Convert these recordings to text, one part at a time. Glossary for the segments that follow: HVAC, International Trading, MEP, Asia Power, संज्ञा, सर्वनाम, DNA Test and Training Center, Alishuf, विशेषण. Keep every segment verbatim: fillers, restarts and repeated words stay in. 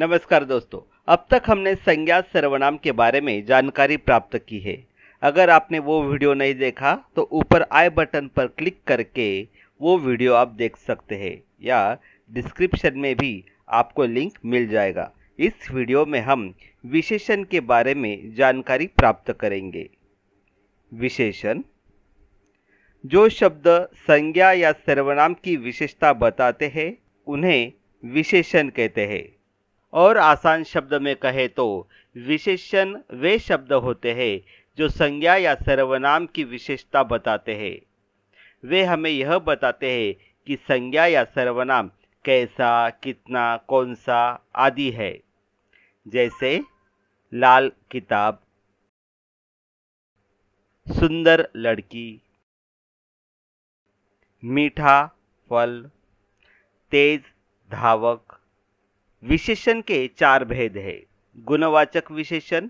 नमस्कार दोस्तों, अब तक हमने संज्ञा सर्वनाम के बारे में जानकारी प्राप्त की है। अगर आपने वो वीडियो नहीं देखा तो ऊपर आई बटन पर क्लिक करके वो वीडियो आप देख सकते हैं या डिस्क्रिप्शन में भी आपको लिंक मिल जाएगा। इस वीडियो में हम विशेषण के बारे में जानकारी प्राप्त करेंगे। विशेषण जो शब्द संज्ञा या सर्वनाम की विशेषता बताते हैं उन्हें विशेषण कहते हैं। और आसान शब्द में कहे तो विशेषण वे शब्द होते हैं जो संज्ञा या सर्वनाम की विशेषता बताते हैं। वे हमें यह बताते हैं कि संज्ञा या सर्वनाम कैसा, कितना, कौन सा आदि है। जैसे लाल किताब, सुंदर लड़की, मीठा फल, तेज धावक। विशेषण के चार भेद हैं: गुणवाचक विशेषण,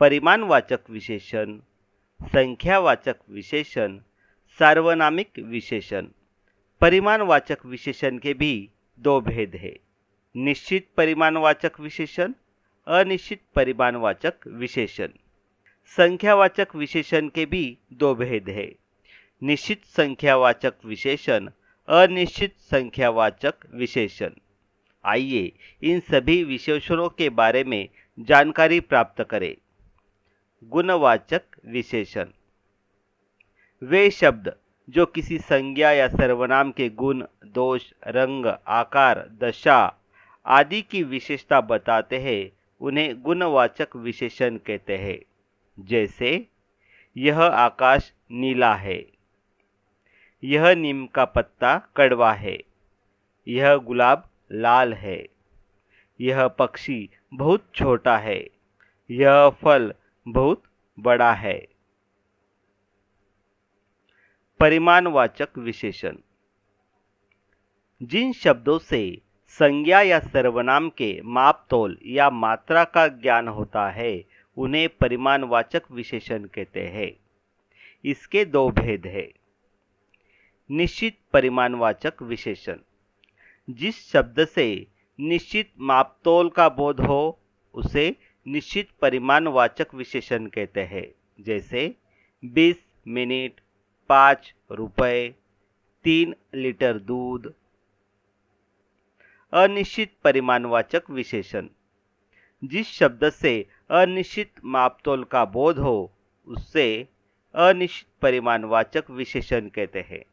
परिमाणवाचक विशेषण, संख्यावाचक विशेषण, सार्वनामिक विशेषण। परिमाणवाचक विशेषण के भी दो भेद हैं: निश्चित परिमाणवाचक विशेषण, अनिश्चित परिमाणवाचक विशेषण। संख्यावाचक विशेषण के भी दो भेद हैं: निश्चित संख्यावाचक विशेषण, अनिश्चित संख्यावाचक विशेषण। आइए इन सभी विशेषणों के बारे में जानकारी प्राप्त करें। गुणवाचक विशेषण वे शब्द जो किसी संज्ञा या सर्वनाम के गुण, दोष, रंग, आकार, दशा आदि की विशेषता बताते हैं उन्हें गुणवाचक विशेषण कहते हैं। जैसे यह आकाश नीला है, यह नीम का पत्ता कड़वा है, यह गुलाब लाल है, यह पक्षी बहुत छोटा है, यह फल बहुत बड़ा है। परिमाणवाचक विशेषण जिन शब्दों से संज्ञा या सर्वनाम के माप, तोल या मात्रा का ज्ञान होता है उन्हें परिमाणवाचक विशेषण कहते हैं। इसके दो भेद हैं: निश्चित परिमाणवाचक विशेषण जिस शब्द से निश्चित मापतोल का बोध हो उसे निश्चित परिमाणवाचक विशेषण कहते हैं। जैसे बीस मिनट, पाँच रुपये, तीन लीटर दूध। अनिश्चित परिमाणवाचक विशेषण जिस शब्द से अनिश्चित मापतोल का बोध हो उससे अनिश्चित परिमाणवाचक विशेषण कहते हैं।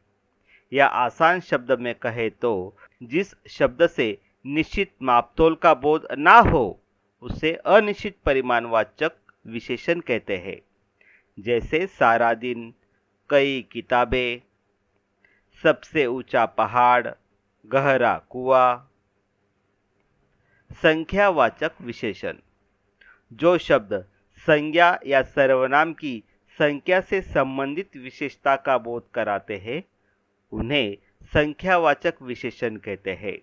या आसान शब्द में कहे तो जिस शब्द से निश्चित मापतोल का बोध ना हो उसे अनिश्चित परिमाणवाचक विशेषण कहते हैं। जैसे सारा दिन, कई किताबें, सबसे ऊंचा पहाड़, गहरा कुआं। संख्यावाचक विशेषण जो शब्द संज्ञा या सर्वनाम की संख्या से संबंधित विशेषता का बोध कराते हैं उन्हें संख्यावाचक विशेषण कहते हैं।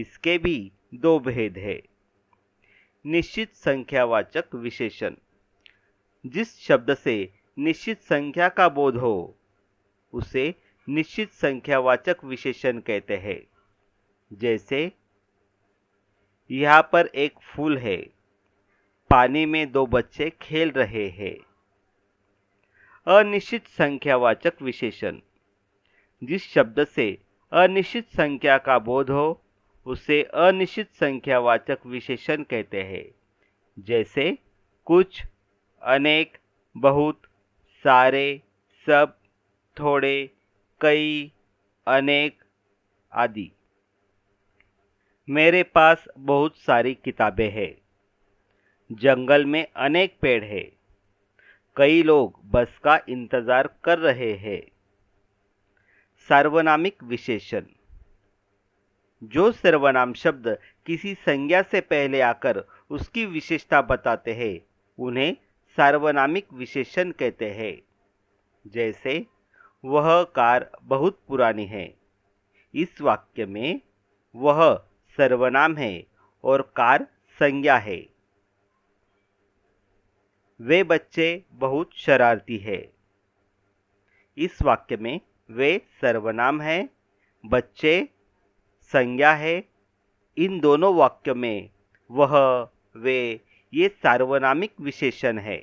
इसके भी दो भेद हैं: निश्चित संख्यावाचक विशेषण जिस शब्द से निश्चित संख्या का बोध हो उसे निश्चित संख्यावाचक विशेषण कहते हैं। जैसे यहाँ पर एक फूल है, पानी में दो बच्चे खेल रहे हैं। अनिश्चित संख्यावाचक विशेषण जिस शब्द से अनिश्चित संख्या का बोध हो उसे अनिश्चित संख्यावाचक विशेषण कहते हैं। जैसे कुछ, अनेक, बहुत, सारे, सब, थोड़े, कई, अनेक आदि। मेरे पास बहुत सारी किताबें हैं, जंगल में अनेक पेड़ हैं, कई लोग बस का इंतजार कर रहे हैं। सार्वनामिक विशेषण जो सर्वनाम शब्द किसी संज्ञा से पहले आकर उसकी विशेषता बताते हैं उन्हें सार्वनामिक विशेषण कहते हैं। जैसे वह कार बहुत पुरानी है। इस वाक्य में वह सर्वनाम है और कार संज्ञा है। वे बच्चे बहुत शरारती है। इस वाक्य में वे सर्वनाम है, बच्चे संज्ञा है। इन दोनों वाक्यों में वह, वे ये सार्वनामिक विशेषण है।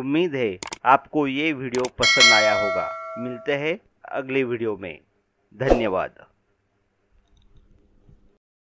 उम्मीद है आपको ये वीडियो पसंद आया होगा। मिलते हैं अगले वीडियो में। धन्यवाद।